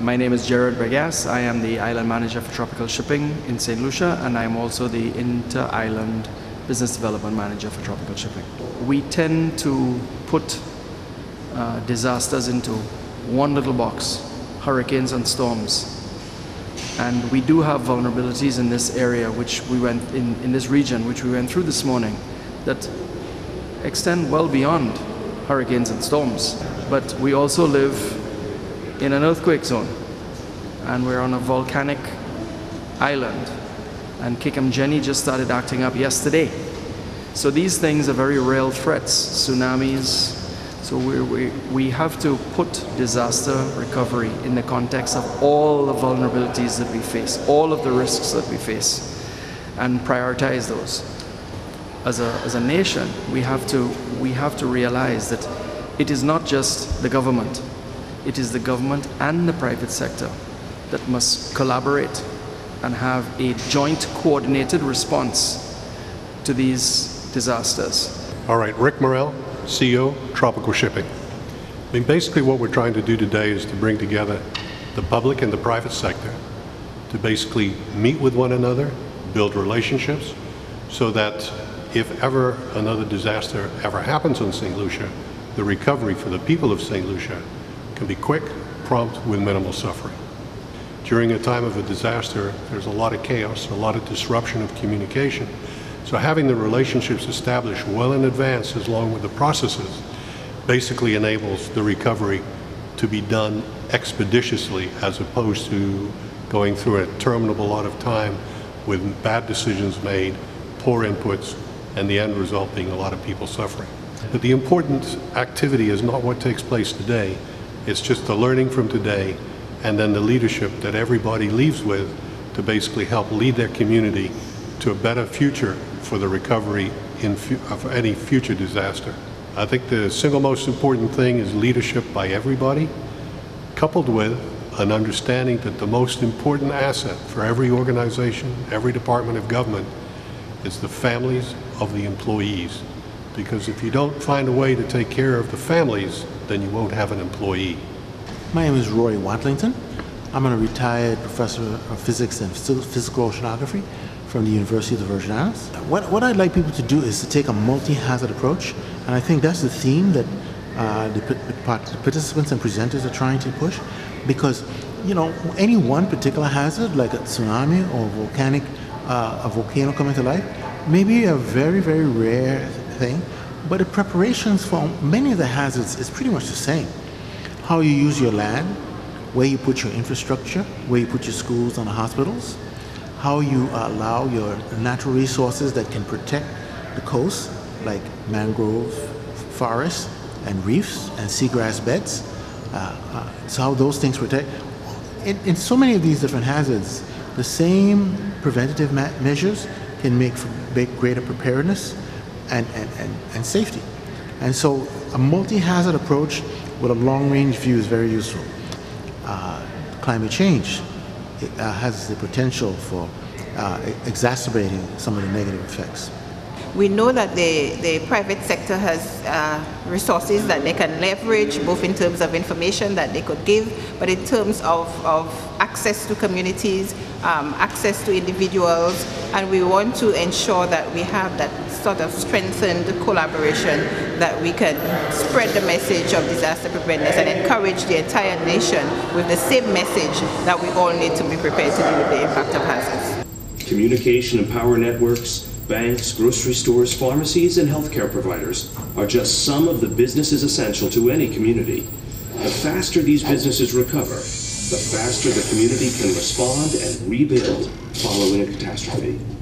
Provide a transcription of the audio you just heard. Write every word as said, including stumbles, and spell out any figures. My name is Gerard Bregas. I am the Island Manager for Tropical Shipping in Saint Lucia, and I am also the Inter-Island Business Development Manager for Tropical Shipping. We tend to put uh, disasters into one little box, hurricanes and storms. And we do have vulnerabilities in this area, which we went in, in this region, which we went through this morning, that extend well beyond hurricanes and storms. But we also live in an earthquake zone, and we're on a volcanic island, and Kikam Jenny just started acting up yesterday. So these things are very real threats, tsunamis. So we, we, we have to put disaster recovery in the context of all the vulnerabilities that we face, all of the risks that we face, and prioritize those. As a, as a nation, we have to, we have to realize that it is not just the government. It is the government and the private sector that must collaborate and have a joint coordinated response to these disasters. All right, Rick Morrell, C E O, Tropical Shipping. I mean, basically what we're trying to do today is to bring together the public and the private sector to basically meet with one another, build relationships, so that if ever another disaster ever happens in Saint Lucia, the recovery for the people of Saint Lucia can be quick, prompt, with minimal suffering. During a time of a disaster, there's a lot of chaos, a lot of disruption of communication. So having the relationships established well in advance, along with the processes, basically enables the recovery to be done expeditiously, as opposed to going through a terminable lot of time with bad decisions made, poor inputs, and the end result being a lot of people suffering. But the important activity is not what takes place today, it's just the learning from today and then the leadership that everybody leaves with to basically help lead their community to a better future for the recovery in of any future disaster. I think the single most important thing is leadership by everybody, coupled with an understanding that the most important asset for every organization, every department of government, is the families of the employees. Because if you don't find a way to take care of the families, then you won't have an employee. My name is Rory Watlington. I'm a retired professor of physics and physical oceanography from the University of the Virgin Islands. What, what I'd like people to do is to take a multi-hazard approach, and I think that's the theme that uh, the, the participants and presenters are trying to push, because you know any one particular hazard, like a tsunami or a volcanic, uh, a volcano coming to life, may be a very, very rare thing, but the preparations for many of the hazards is pretty much the same. How you use your land, where you put your infrastructure, where you put your schools and hospitals, how you allow your natural resources that can protect the coast, like mangrove forests and reefs and seagrass beds. Uh, uh, so how those things protect. In, in so many of these different hazards, the same preventative measures can make, make greater preparedness and, and, and, and safety. And so a multi-hazard approach with a long-range view is very useful. Uh, climate change. It uh, has the potential for uh, exacerbating some of the negative effects. We know that the, the private sector has uh, resources that they can leverage, both in terms of information that they could give, but in terms of, of access to communities, um, access to individuals, and we want to ensure that we have that sort of strengthened collaboration, that we can spread the message of disaster preparedness and encourage the entire nation with the same message that we all need to be prepared to deal with the impact of hazards. Communication and power networks, banks, grocery stores, pharmacies, and healthcare providers are just some of the businesses essential to any community. The faster these businesses recover, the faster the community can respond and rebuild following a catastrophe.